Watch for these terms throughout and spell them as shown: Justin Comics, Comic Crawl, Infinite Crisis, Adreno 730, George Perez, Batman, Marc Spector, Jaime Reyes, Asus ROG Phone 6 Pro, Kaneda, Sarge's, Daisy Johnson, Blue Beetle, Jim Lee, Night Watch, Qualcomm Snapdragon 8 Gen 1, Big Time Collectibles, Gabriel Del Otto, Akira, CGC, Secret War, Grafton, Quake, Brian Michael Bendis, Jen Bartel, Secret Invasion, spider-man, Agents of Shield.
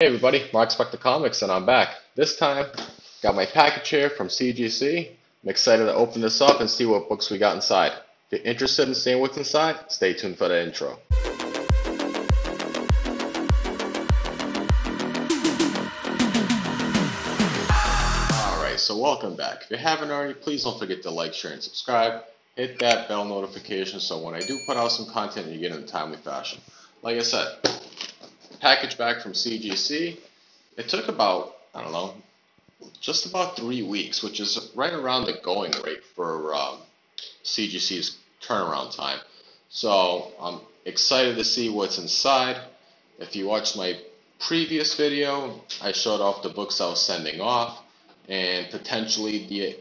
Hey everybody, Marc Spector Comics, and I'm back. This time, got my package here from CGC. I'm excited to open this up and see what books we got inside. If you're interested in seeing what's inside, stay tuned for the intro. Alright, so welcome back. If you haven't already, please don't forget to like, share, and subscribe. Hit that bell notification so when I do put out some content, you get it in a timely fashion. Like I said, package back from CGC. It took about, I don't know, just about 3 weeks, which is right around the going rate for CGC's turnaround time. So I'm excited to see what's inside. If you watched my previous video, I showed off the books I was sending off and potentially the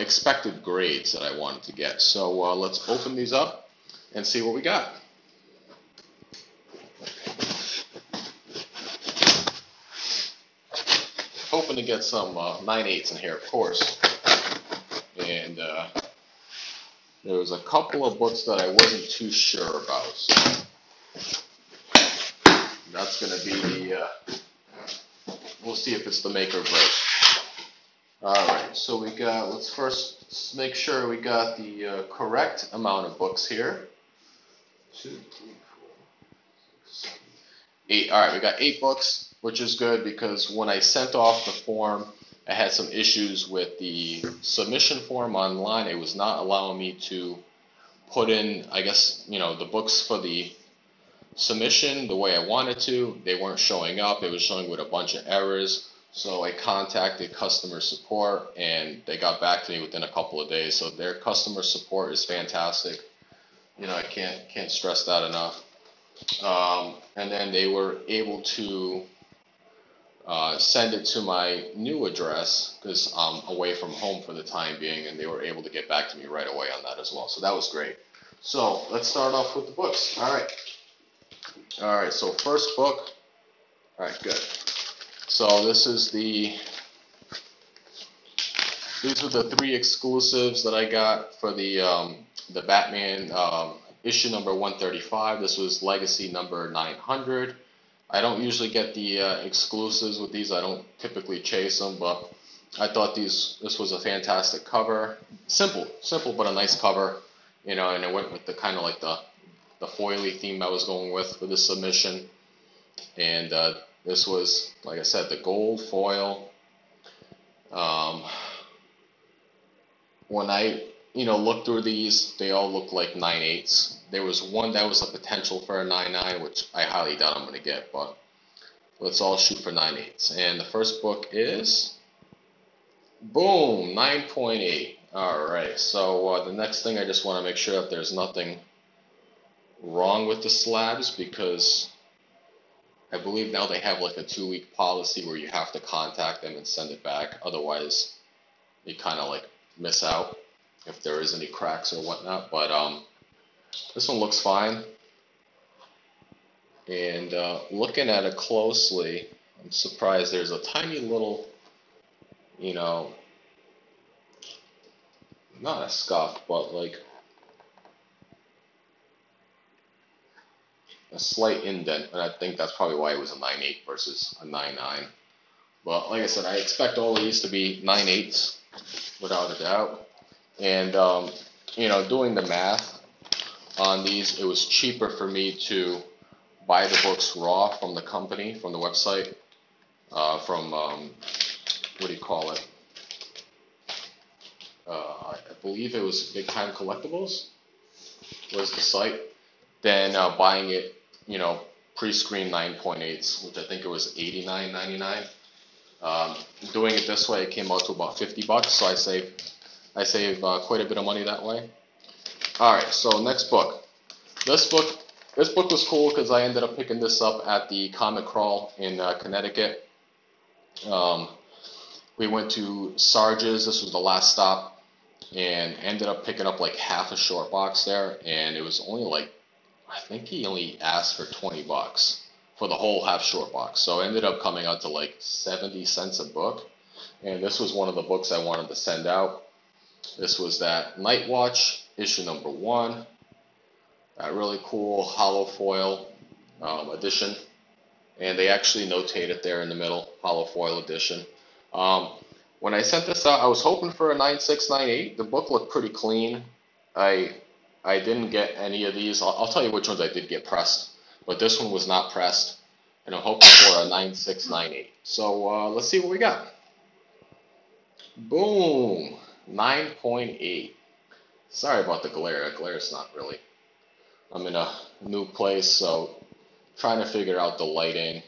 expected grades that I wanted to get. So let's open these up and see what we got. Hoping to get some 9/8 in here, of course. And there was a couple of books that I wasn't too sure about. So that's going to be the, we'll see if it's the make or break. Alright, so we got, let's first make sure we got the correct amount of books here. 8, alright, we got 8 books. Which is good because when I sent off the form, I had some issues with the submission form online. It was not allowing me to put in, I guess, the books for the submission the way I wanted to. They weren't showing up. It was showing with a bunch of errors. So I contacted customer support and they got back to me within a couple of days. So their customer support is fantastic. I can't stress that enough. And then they were able to send it to my new address because I'm away from home for the time being, and they were able to get back to me right away on that as well. So that was great. So let's start off with the books. All right. So first book. All right, good. So this is the. These are the 3 exclusives that I got for the Batman issue number 135. This was Legacy number 900. I don't usually get the exclusives with these. I don't typically chase them, but I thought this was a fantastic cover. Simple but a nice cover, and it went with the kind of like the foily theme I was going with for this submission. And this was, like I said, the gold foil. When I looked through these, they all looked like 9/8. There was one that was a potential for a 9/9, which I highly doubt I'm going to get, but let's all shoot for 9/8. And the first book is, boom, 9.8. All right, so the next thing, I just want to make sure that there's nothing wrong with the slabs, because I believe now they have like a 2-week policy where you have to contact them and send it back. Otherwise, you kind of like miss out if there is any cracks or whatnot, but this one looks fine. And looking at it closely, I'm surprised there's a tiny little, not a scuff, but like a slight indent. And I think that's probably why it was a 9/8 versus a 9/9. But like I said, I expect all these to be 9/8s without a doubt. And, doing the math on these, it was cheaper for me to buy the books raw from the company, from the website, from, I believe it was Big Time Collectibles was the site, than buying it, pre-screened 9.8s, which I think it was $89.99. Doing it this way, it came out to about $50, so I save quite a bit of money that way. Alright, so next book. This book was cool because I ended up picking this up at the Comic Crawl in Connecticut. We went to Sarge's. This was the last stop, and ended up picking up like half a short box there, and it was only like, I think he only asked for $20 for the whole half short box. So it ended up coming out to like 70 cents a book, and this was one of the books I wanted to send out. This was that Night Watch issue number 1, that really cool hollow foil edition. and they actually notate it there in the middle, hollow foil edition. When I sent this out, I was hoping for a 9698. The book looked pretty clean. I didn't get any of these. I'll tell you which ones I did get pressed, but this one was not pressed, and I'm hoping for a 9698. So let's see what we got. Boom, 9.8. Sorry about the glare. The glare's not really. I'm in a new place, so trying to figure out the lighting,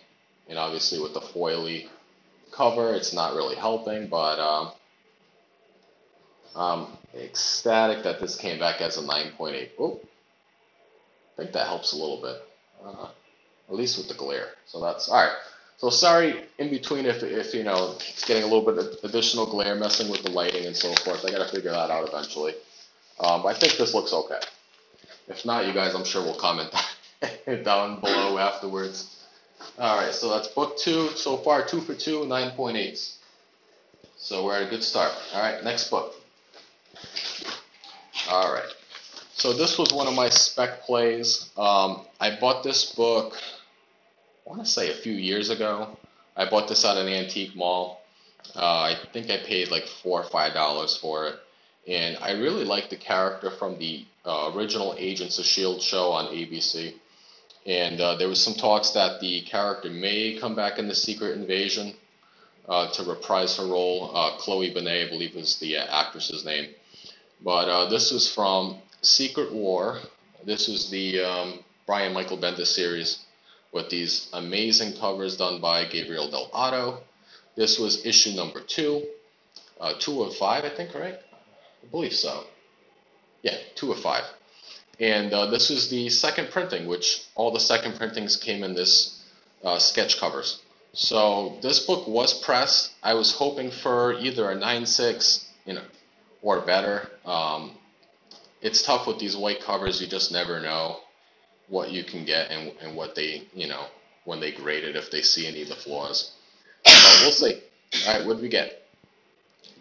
and obviously with the foily cover, it's not really helping, but I'm ecstatic that this came back as a 9.8. Oh, I think that helps a little bit, at least with the glare. So that's all right. So sorry in between if you know it's getting a little bit of additional glare, messing with the lighting and so forth. I gotta figure that out eventually. But I think this looks okay. If not, you guys, I'm sure will comment down below afterwards. All right, so that's book two. So far, 2 for 2, 9.8s. So we're at a good start. All right, next book. All right. So this was one of my spec plays. I bought this book, I want to say a few years ago. I bought this at an antique mall. I think I paid like $4 or $5 for it. And I really like the character from the original Agents of Shield show on ABC. And there was some talks that the character may come back in the Secret Invasion to reprise her role. Chloe Bennet, I believe, is the actress's name. But this is from Secret War. This is the Brian Michael Bendis series with these amazing covers done by Gabriel Del Otto. This was issue number 2, 2 of 5, I think, right? I believe so. Yeah, 2 of 5. And this is the second printing, which all the second printings came in this sketch covers. So this book was pressed. I was hoping for either a 9.6, you know, or better. It's tough with these white covers. You just never know what you can get and what they, you know, when they grade it, if they see any of the flaws. But we'll see. All right, what did we get?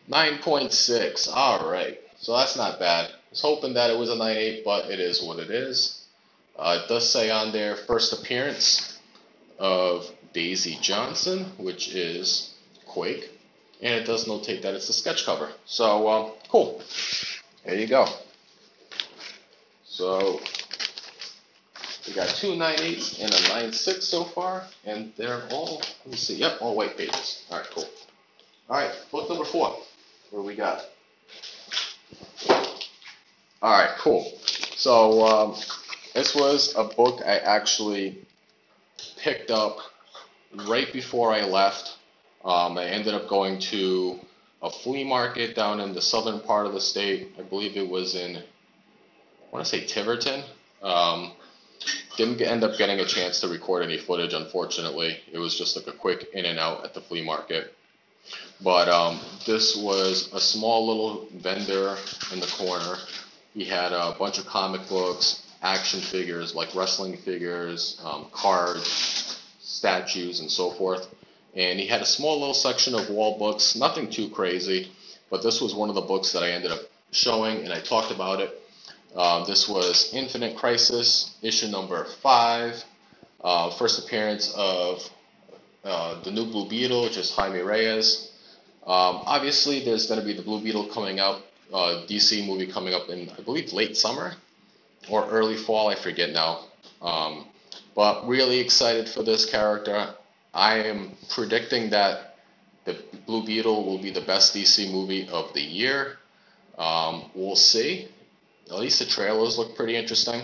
9.6, all right, so that's not bad. I was hoping that it was a 9.8, but it is what it is. It does say on there, first appearance of Daisy Johnson, which is Quake, and it does notate that it's a sketch cover. So, cool. There you go. So, we got two 9.8s and a 9.6 so far, and they're all, let me see, yep, all white pages. All right, cool. All right, book number 4. What do we got? All right, cool. So this was a book I actually picked up right before I left. I ended up going to a flea market down in the southern part of the state. I believe it was in, I want to say Tiverton. Didn't end up getting a chance to record any footage, unfortunately. It was just like a quick in and out at the flea market. But this was a small little vendor in the corner. He had a bunch of comic books, action figures like wrestling figures, cards, statues, and so forth. And he had a small little section of wall books, nothing too crazy, but this was one of the books that I ended up showing, and I talked about it. This was Infinite Crisis, issue number 5, first appearance of the new Blue Beetle, which is Jaime Reyes. Obviously, there's going to be the Blue Beetle coming out, DC movie coming up in, I believe, late summer or early fall. I forget now. But really excited for this character. I am predicting that the Blue Beetle will be the best DC movie of the year. We'll see. At least the trailers look pretty interesting.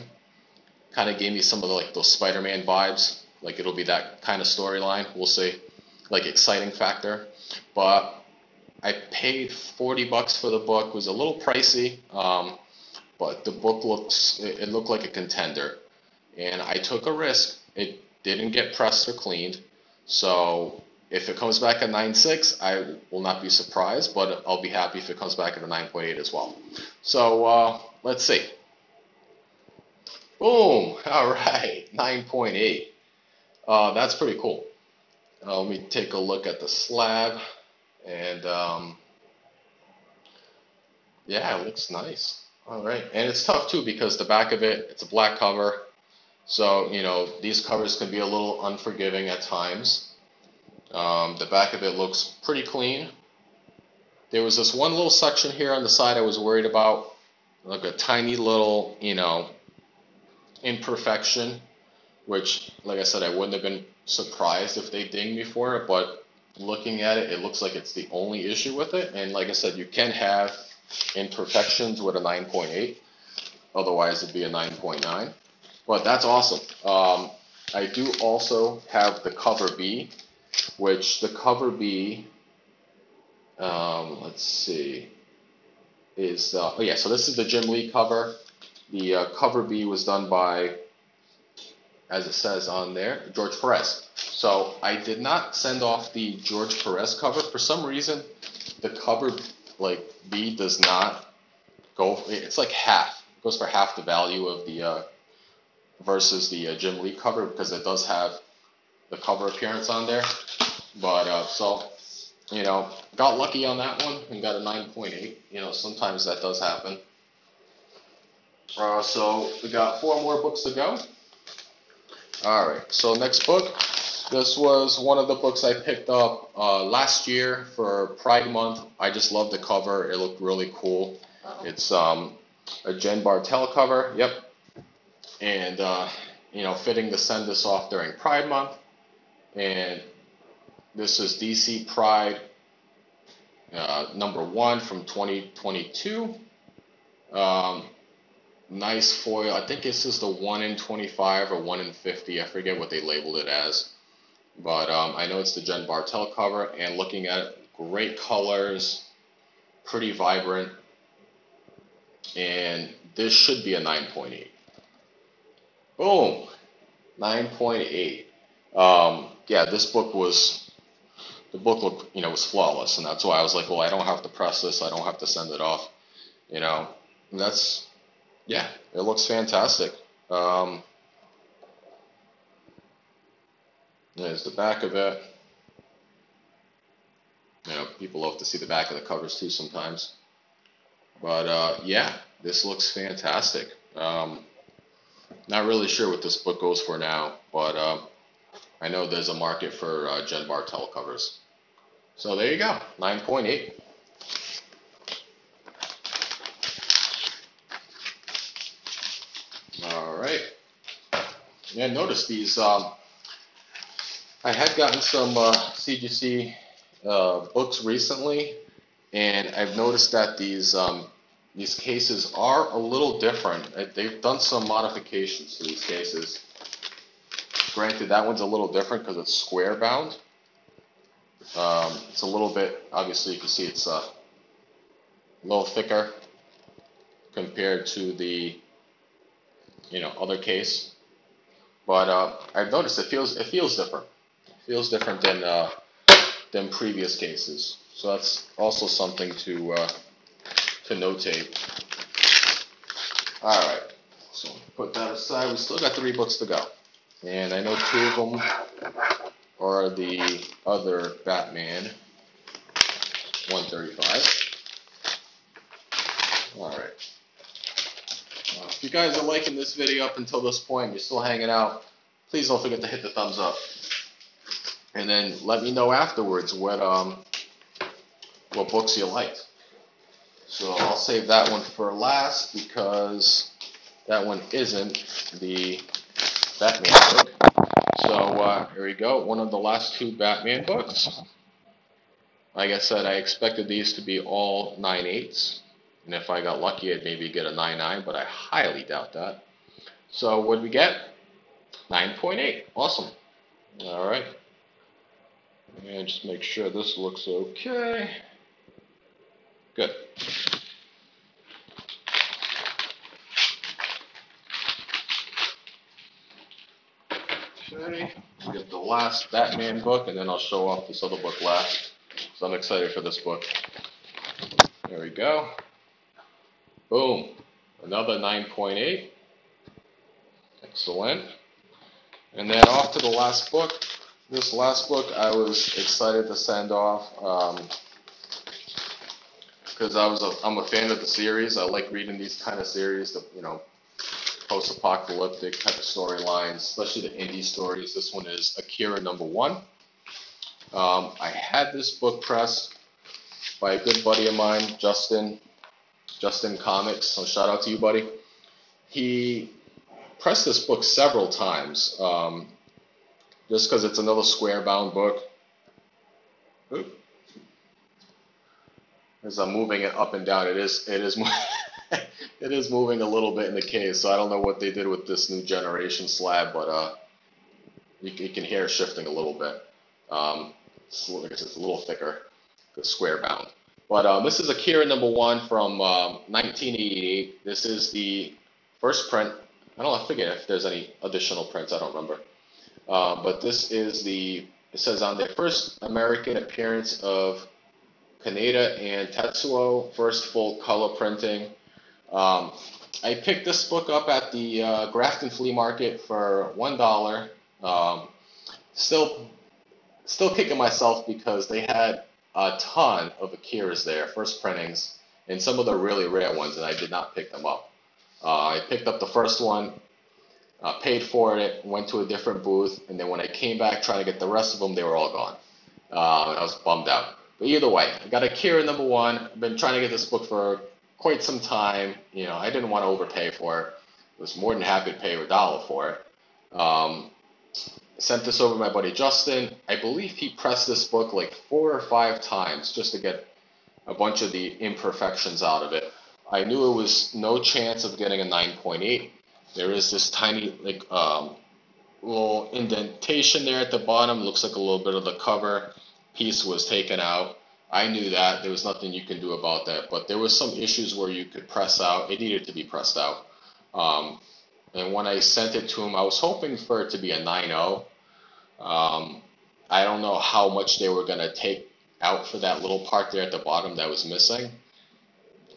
Kind of gave me some of the, like, those Spider-Man vibes. Like, it'll be that kind of storyline, we'll see, like, exciting factor. But I paid $40 for the book. It was a little pricey, but the book looked like a contender. And I took a risk. It didn't get pressed or cleaned. So if it comes back at 9.6, I will not be surprised, but I'll be happy if it comes back at a 9.8 as well. So let's see. Boom, all right, 9.8. That's pretty cool. Let me take a look at the slab, and yeah, it looks nice. All right, and it's tough too because the back of it, it's a black cover, So, you know, these covers can be a little unforgiving at times. The back of it looks pretty clean. There was this one little section here on the side I was worried about, like a tiny little, you know, imperfection, which, like I said, I wouldn't have been surprised if they dinged me for it, but looking at it, it looks like it's the only issue with it. And like I said, you can have imperfections with a 9.8, otherwise it'd be a 9.9. But that's awesome. I do also have the cover B, which the cover B, let's see, is, oh yeah, so this is the Jim Lee cover. The cover B was done by, as it says on there, George Perez. So I did not send off the George Perez cover. For some reason, the cover like B does not go, it's like half, it goes for half the value of the, versus the Jim Lee cover, because it does have the cover appearance on there. But so, you know, got lucky on that one and got a 9.8. You know, sometimes that does happen. So we got 4 more books to go. All right, so next book. This was one of the books I picked up last year for Pride Month. I just loved the cover. It looked really cool. It's a Jen Bartel cover. Yep. And, you know, fitting to send this off during Pride Month. And this is DC Pride #1 from 2022. Nice foil. I think this is the 1 in 25 or 1 in 50. I forget what they labeled it as. But I know it's the Jen Bartel cover. And looking at it, great colors. Pretty vibrant. And this should be a 9.8. Boom, 9.8. Yeah, this book was, the book looked, you know, was flawless, and that's why I was like, well, I don't have to press this, I don't have to send it off, you know. And that's, yeah, it looks fantastic. There's the back of it. You know, people love to see the back of the covers too sometimes. But yeah, this looks fantastic. Not really sure what this book goes for now, but I know there's a market for Jen Bartel covers. So there you go, 9.8. All right. And notice these, I had gotten some CGC books recently, and I've noticed that these cases are a little different. They've done some modifications to these cases. Granted, that one's a little different because it's square bound. It's a little bit, obviously you can see it's a little thicker compared to the, you know, other case. But I've noticed it feels different. It feels different than previous cases. So that's also something to notate. All right, so put that aside. We still got 3 books to go, and I know 2 of them are the other Batman 135. All right. If you guys are liking this video up until this point, you're still hanging out, please don't forget to hit the thumbs up, and then let me know afterwards what books you liked. So I'll save that one for last because that one isn't the Batman book. So here we go, one of the last 2 Batman books. Like I said, I expected these to be all 9.8s. And if I got lucky, I'd maybe get a 9.9, but I highly doubt that. So what did we get? 9.8. Awesome. All right. And just make sure this looks okay. Good. Okay, we'll get the last Batman book, and then I'll show off this other book last. So I'm excited for this book. There we go. Boom. Another 9.8. Excellent. And then off to the last book. This last book I was excited to send off. Because I'm a fan of the series. I like reading these kind of series, you know, post-apocalyptic type of storylines, especially the indie stories. This one is Akira #1. I had this book pressed by a good buddy of mine, Justin Comics. So shout out to you, buddy. He pressed this book several times, just because it's another square-bound book. Oop. As I'm moving it up and down, it is it is moving a little bit in the case. So I don't know what they did with this new generation slab, but you can hear it shifting a little bit. It's a little thicker, the square bound. But this is Akira #1 from 1988. This is the first print. I forget if there's any additional prints. I don't remember. But this is the. It says on the first American appearance of Kaneda and Tetsuo, first full color printing. I picked this book up at the Grafton flea market for $1. Still kicking myself because they had a ton of Akiras there, first printings, and some of the really rare ones, and I did not pick them up. I picked up the first one, paid for it, went to a different booth, and then when I came back trying to get the rest of them, they were all gone. And I was bummed out. But either way, I got Akira #1. I've been trying to get this book for quite some time. You know, I didn't want to overpay for it. I was more than happy to pay $1 for it. Sent this over to my buddy Justin. I believe he pressed this book like 4 or 5 times just to get a bunch of the imperfections out of it. I knew it was no chance of getting a 9.8. There is this tiny like little indentation there at the bottom. Looks like a little bit of the cover piece was taken out. I knew that. There was nothing you can do about that, but there was some issues where you could press out. It needed to be pressed out. And when I sent it to him, I was hoping for it to be a 9.0. I don't know how much they were going to take out for that little part there at the bottom that was missing.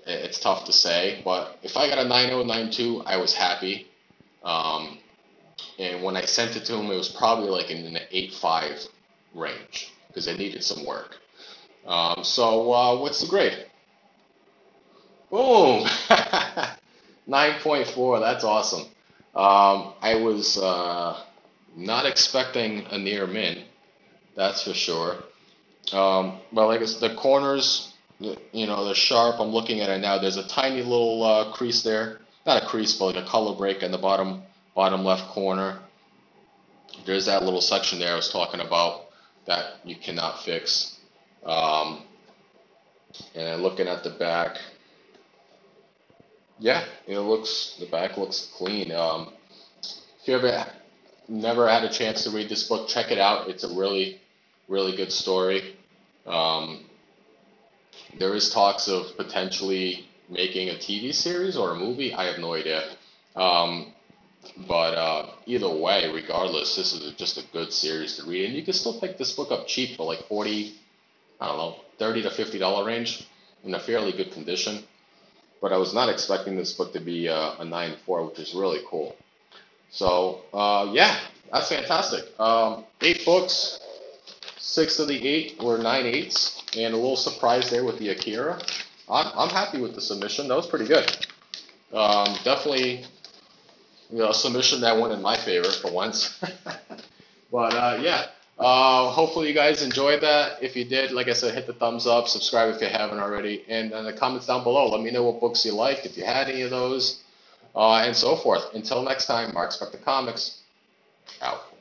It's tough to say, but if I got a 9.0, 9.2, I was happy. And when I sent it to him, it was probably like in the 8.5 range because it needed some work. What's the grade? Boom! 9.4, that's awesome. I was not expecting a near min, that's for sure. But like I said, the corners, you know, they're sharp. I'm looking at it now. There's a tiny little crease there. Not a crease, but like a color break in the bottom left corner. There's that little section there I was talking about that you cannot fix. And looking at the back, yeah, the back looks clean. If you ever never had a chance to read this book, check it out. It's a really, really good story. There is talks of potentially making a TV series or a movie. I have no idea. Either way, regardless, this is just a good series to read, and you can still pick this book up cheap for like $30 to $50 range in a fairly good condition. But I was not expecting this book to be a 9.4, which is really cool. So, yeah, that's fantastic. 8 books, 6 of the 8 were 9.8s, and a little surprise there with the Akira. I'm happy with the submission. That was pretty good. Definitely, you know, a submission that went in my favor for once. But, yeah. Hopefully you guys enjoyed that. If you did, like I said, hit the thumbs up, subscribe if you haven't already, and in the comments down below, let me know what books you liked, if you had any of those, and so forth. Until next time, Marc Spector Comics, out.